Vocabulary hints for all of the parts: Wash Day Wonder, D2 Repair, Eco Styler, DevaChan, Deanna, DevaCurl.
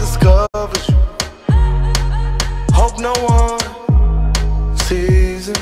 discovers you. Hope no one sees it.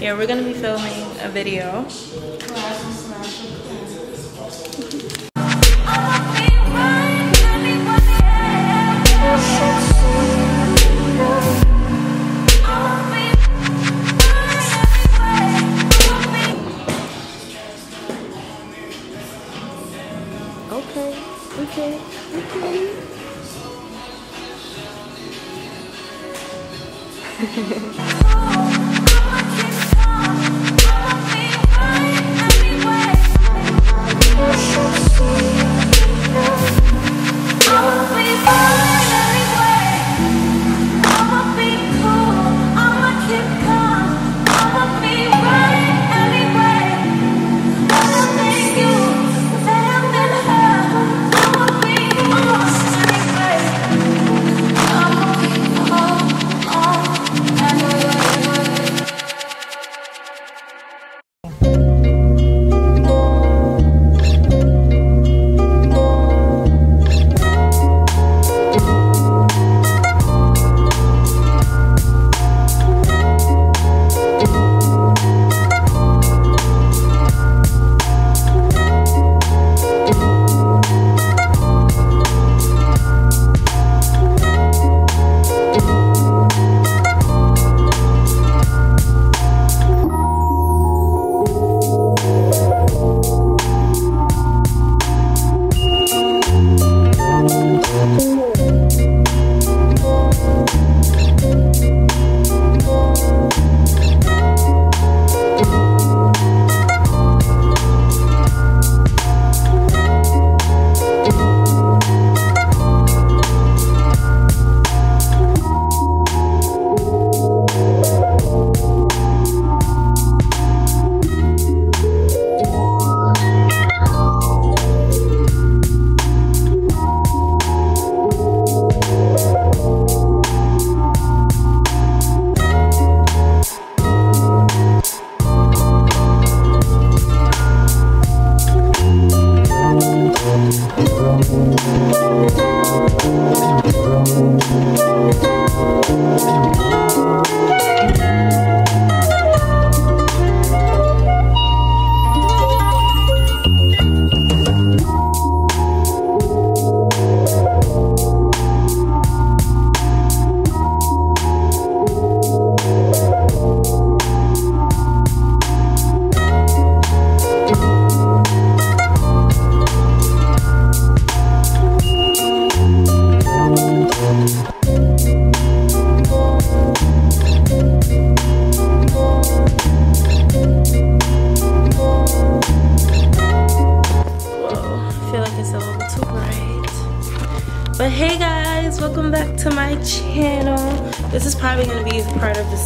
Yeah, we're gonna be filming a video. Okay.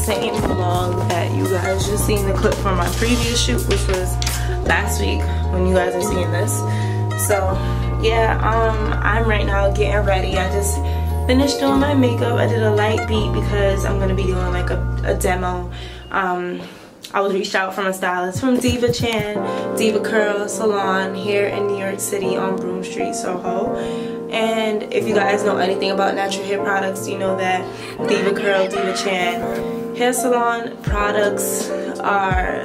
Same vlog that you guys just seen the clip from my previous shoot, which was last week when you guys are seeing this. So yeah, I'm right now getting ready. I just finished doing my makeup. I did a light beat because I'm gonna be doing like a demo I was reached out from a stylist from DevaChan, DevaCurl salon here in New York City on Broome Street, Soho. And if you guys know anything about natural hair products, you know that DevaCurl, DevaChan hair salon products are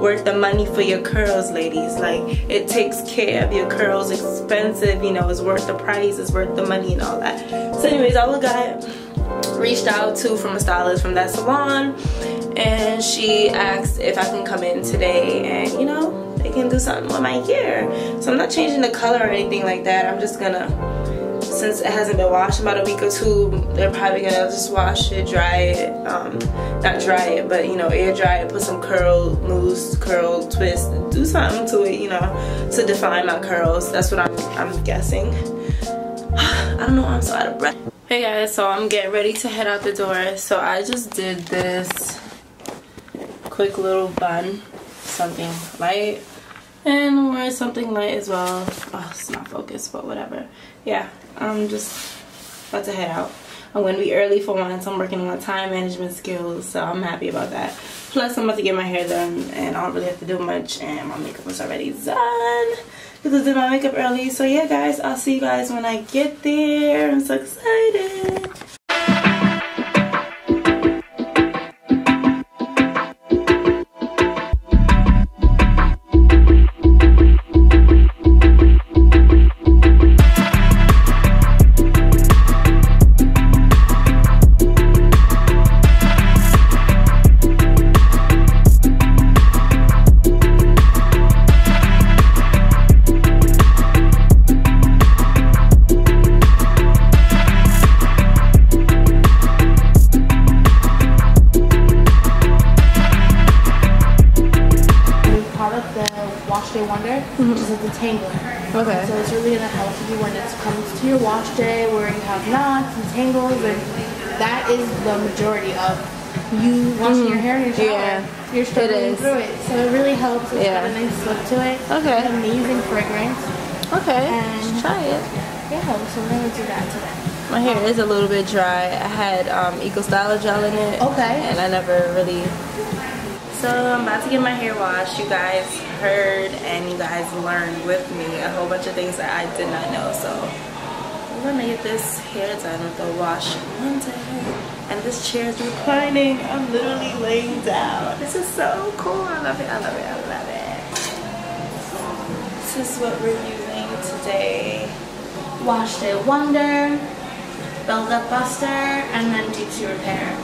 worth the money for your curls, ladies. Like, it takes care of your curls. Expensive, you know, it's worth the price, it's worth the money and all that. So anyways, I got reached out to from a stylist from that salon, and she asked if I can come in today and, you know, they can do something with my hair. So I'm not changing the color or anything like that. I'm just gonna, since it hasn't been washed in about a week or two, they're probably gonna just wash it, dry it, not dry it, but, you know, air dry it, put some curl, mousse, curl, twist, do something to it, you know, to define my curls. That's what I'm guessing. I don't know, I'm so out of breath. Hey guys, so I'm getting ready to head out the door. So I just did this quick little bun, something light, and I'm wearing something light as well. Oh, it's not focused, but whatever. Yeah, I'm just about to head out. I'm going to be early for once. I'm working on time management skills, so I'm happy about that. Plus, I'm about to get my hair done, and I don't really have to do much, and my makeup was already done because I did my makeup early. So yeah, guys, I'll see you guys when I get there. I'm so excited. Wash Day Wonder, which is a detangler. Okay. So it's really gonna help you when it comes to your wash day, where you have knots and tangles, and that is the majority of you washing your hair in your shower. Yeah. You're struggling through it, so it really helps. It's got a nice look to it. Okay. It's an amazing fragrance. Okay. And let's try it. Yeah. So we're gonna do that today. My hair is a little bit dry. I had Eco Styler gel in it. Okay. And I never really. So I'm about to get my hair washed. You guys heard and you guys learned with me a whole bunch of things that I did not know. So I'm gonna get this hair done with the Wash Day Wonder. And this chair is reclining. I'm literally laying down. This is so cool. I love it. I love it. I love it. This is what we're using today. Wash Day Wonder, Build Up Buster, and then D2 Repair.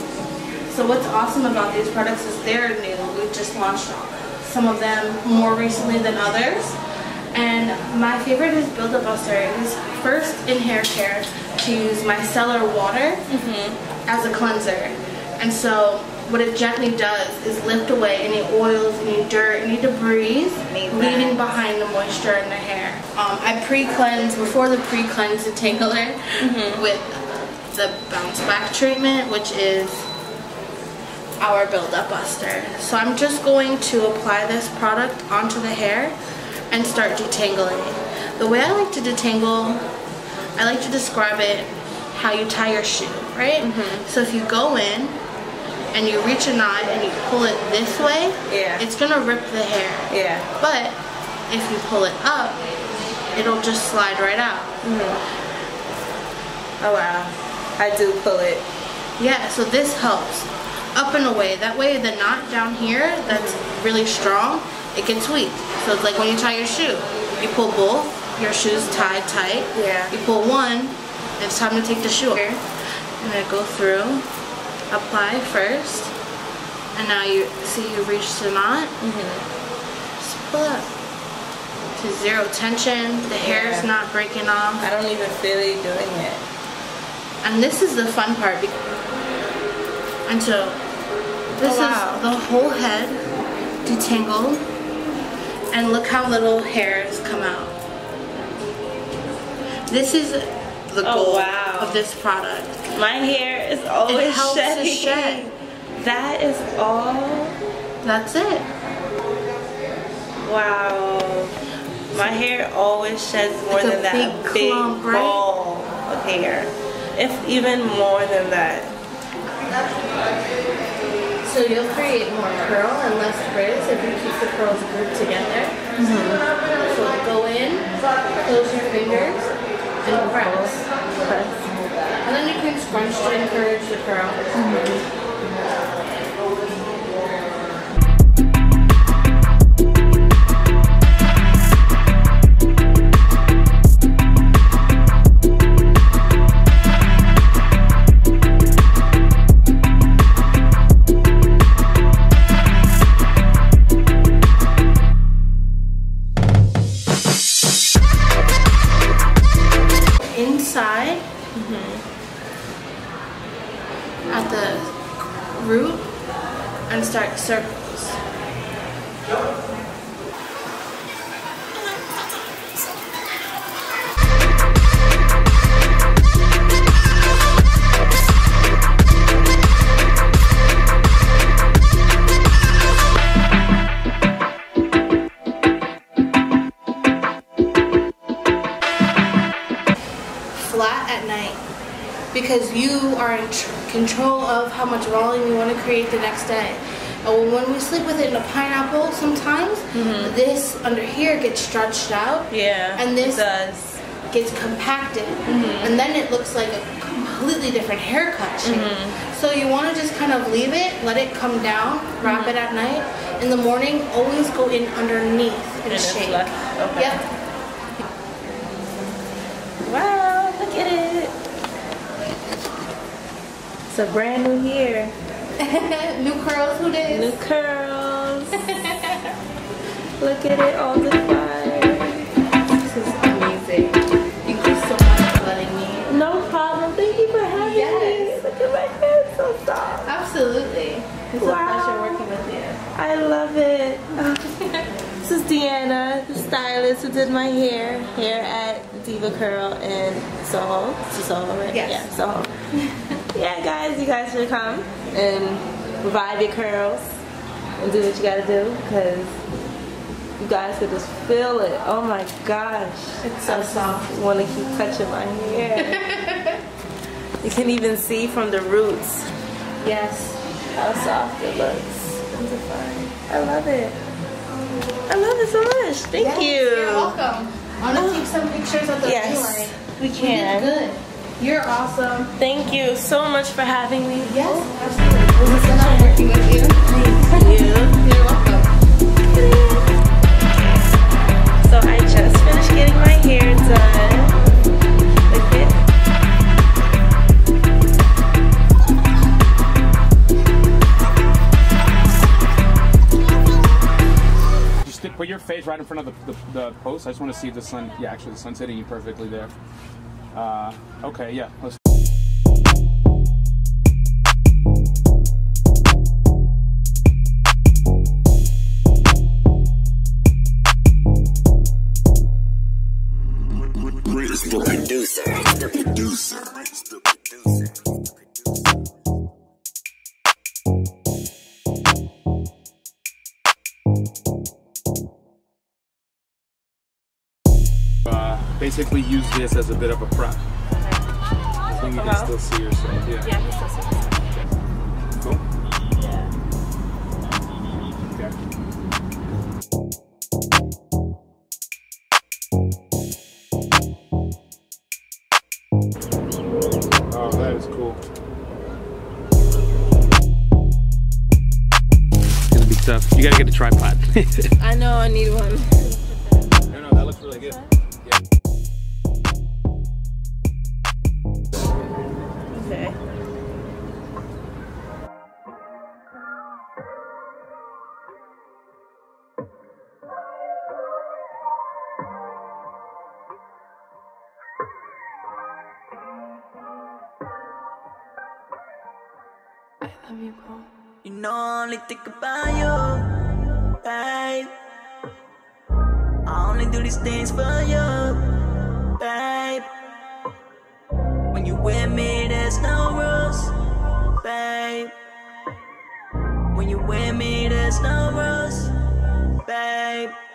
So what's awesome about these products is they're new. We've just launched some of them more recently than others. And my favorite is Build Up Buster. It was first in hair care to use micellar water as a cleanser. And so what it gently does is lift away any oils, any dirt, any debris, leaving behind the moisture in the hair. I pre-cleanse, before the pre-cleanse the detangler with the Bounce Back treatment, which is our Build Up Buster. So I'm just going to apply this product onto the hair and start detangling. The way I like to detangle, I like to describe it how you tie your shoe, right? So if you go in and you reach a knot and you pull it this way, it's gonna rip the hair. But if you pull it up, it'll just slide right out. Oh wow, I do pull it. Yeah, so this helps. Up and away. That way the knot down here that's really strong, it gets weak. So it's like when you tie your shoe. You pull both, your shoe's tied tight. You pull one, it's time to take the shoe off. I'm gonna go through, apply first, and now you see you reach the knot. Just pull up to zero tension. The hair's not breaking off. I don't even feel you doing it. And this is the fun part. And so, this is the whole head detangled, and look how little hairs come out. This is the goal of this product. My hair is always shedding. It helps shed. That is all. That's it. Wow. My hair always sheds more than that big clump, ball of hair. If even more than that. So So you'll create more curl and less frizz if you keep the curls grouped together. Mm-hmm. So go in, close your fingers, and press. And then you can scrunch to encourage the curl. Mm-hmm. At the root and start circles. Flat at night, because you are in control of how much volume you want to create the next day. And when we sleep with it in a pineapple sometimes, this under here gets stretched out. Yeah, and this gets compacted. And then it looks like a completely different haircut shape. So you want to just kind of leave it, let it come down, wrap it at night. In the morning, always go in underneath and shake. Okay. Yep. Wow, look at it. It's a brand new year. New curls, who did? New curls. Look at it all the time. This is amazing. Thank you so much for letting me. No problem. Thank you for having me. Look at my hair, so soft. Absolutely. It's a pleasure working with you. I love it. This is Deanna, the stylist who did my hair here at DevaCurl in Soho. It's Soho, right? Yes. Yeah, Soho. Yeah, guys, you guys should come and revive your curls and do what you gotta do, because you guys could just feel it. Oh my gosh. It's so soft. I want to keep touching my hair. You can even see from the roots. Yes. How soft it looks. I love it. I love it so much. Thank you. You're welcome. I want to take some pictures of the jewelry. We can. We did good. You're awesome. Thank you so much for having me. Yes, absolutely. It was so nice working with you. Thank you. You're welcome. So I just finished getting my hair done. Look at it. Just put your face right in front of the post. I just want to see the sun. Yeah, actually, the sun's hitting you perfectly there. Okay, yeah, let's basically use this as a bit of a prop. I think you can still see yourself. Yeah, you can still see yourself. Cool. Yeah. Okay. Oh, that is cool. It's gonna be tough. You gotta get a tripod. I know, I need one. No, that looks really good. You know, I only think about you, babe. I only do these things for you, babe. When you with me, there's no rules, babe. When you with me, there's no rules, babe.